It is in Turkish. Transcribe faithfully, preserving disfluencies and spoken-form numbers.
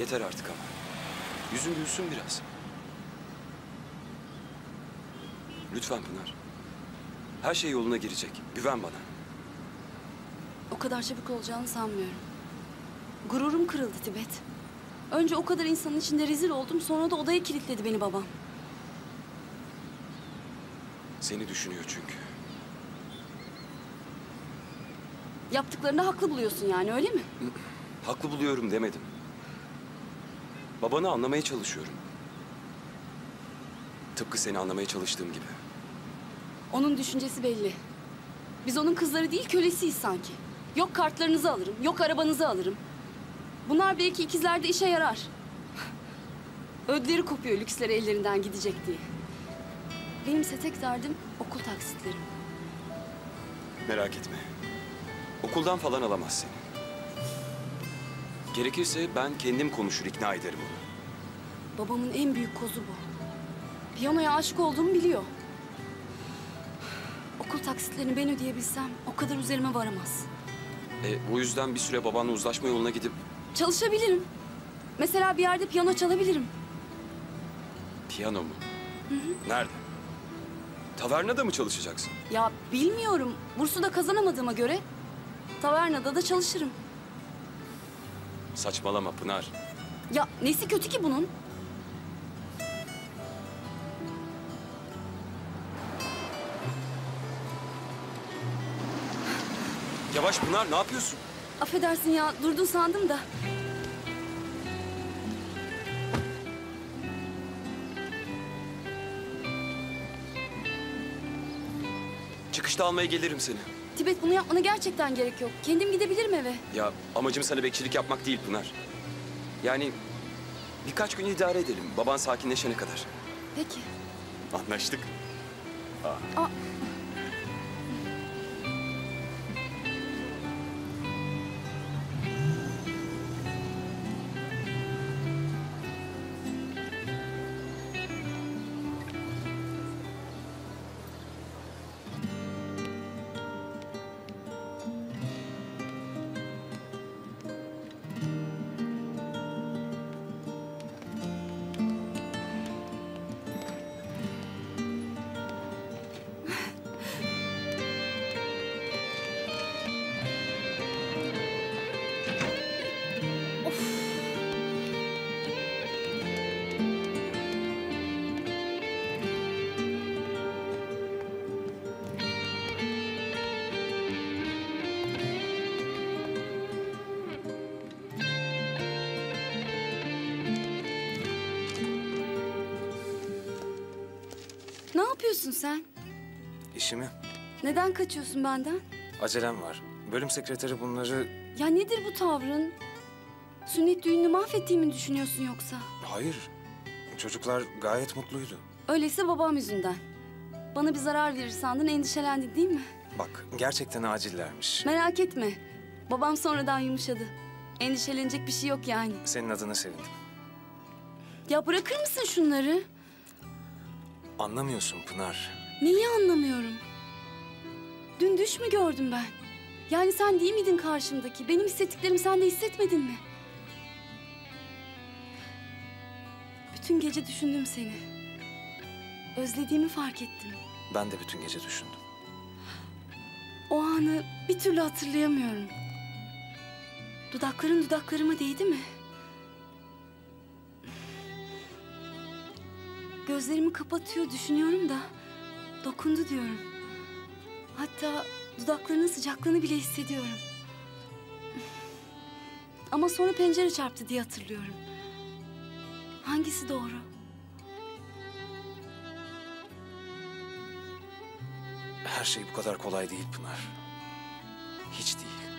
Yeter artık ama. Yüzün gülsün biraz. Lütfen Pınar. Her şey yoluna girecek. Güven bana. O kadar çabuk olacağını sanmıyorum. Gururum kırıldı Tibet. Önce o kadar insanın içinde rezil oldum, sonra da odaya kilitledi beni babam. Seni düşünüyor çünkü. Yaptıklarını haklı buluyorsun yani, öyle mi? Haklı buluyorum demedim. Babanı anlamaya çalışıyorum. Tıpkı seni anlamaya çalıştığım gibi. Onun düşüncesi belli. Biz onun kızları değil, kölesiyiz sanki. Yok kartlarınızı alırım, yok arabanızı alırım. Bunlar belki ikizlerde işe yarar. Ödleri kopuyor lüksleri ellerinden gidecek diye. Benimse tek derdim okul taksitlerim. Merak etme. Okuldan falan alamaz seni. Gerekirse ben kendim konuşur, ikna ederim onu. Babamın en büyük kozu bu. Piyanoya aşık olduğumu biliyor. Okul taksitlerini ben ödeyebilsem o kadar üzerime varamaz. E, o yüzden bir süre babanla uzlaşma yoluna gidip... Çalışabilirim. Mesela bir yerde piyano çalabilirim. Piyano mu? Hı hı. Nerede? Tavernada mı çalışacaksın? Ya bilmiyorum. Bursu da kazanamadığıma göre tavernada da çalışırım. Saçmalama Pınar. Ya nesi kötü ki bunun? Yavaş Pınar, ne yapıyorsun? Affedersin ya, durdun sandım da. Çıkışta almaya gelirim seni. Tibet, bunu yapmana gerçekten gerek yok. Kendim gidebilirim eve. Ya amacım sana bekçilik yapmak değil Pınar. Yani birkaç gün idare edelim, baban sakinleşene kadar. Peki. Anlaştık. Aa. Aa. Ne yapıyorsun sen? İşimi. Neden kaçıyorsun benden? Acelem var. Bölüm sekreteri bunları... Ya nedir bu tavrın? Sünnet düğününü mahvettiğimi düşünüyorsun yoksa? Hayır. Çocuklar gayet mutluydu. Öyleyse babam yüzünden. Bana bir zarar verir sandın, endişelendin değil mi? Bak, gerçekten acillermiş. Merak etme. Babam sonradan yumuşadı. Endişelenecek bir şey yok yani. Senin adına sevindim. Ya bırakır mısın şunları? Anlamıyorsun Pınar. Neyi anlamıyorum? Dün düş mü gördüm ben? Yani sen değil miydin karşımdaki? Benim hissettiklerimi sen de hissetmedin mi? Bütün gece düşündüm seni. Özlediğimi fark ettim. Ben de bütün gece düşündüm. O anı bir türlü hatırlayamıyorum. Dudakların dudaklarıma değdi mi? Gözlerimi kapatıyor, düşünüyorum da dokundu diyorum. Hatta dudaklarının sıcaklığını bile hissediyorum. Ama sonra pencere çarptı diye hatırlıyorum. Hangisi doğru? Her şey bu kadar kolay değil Pınar. Hiç değil.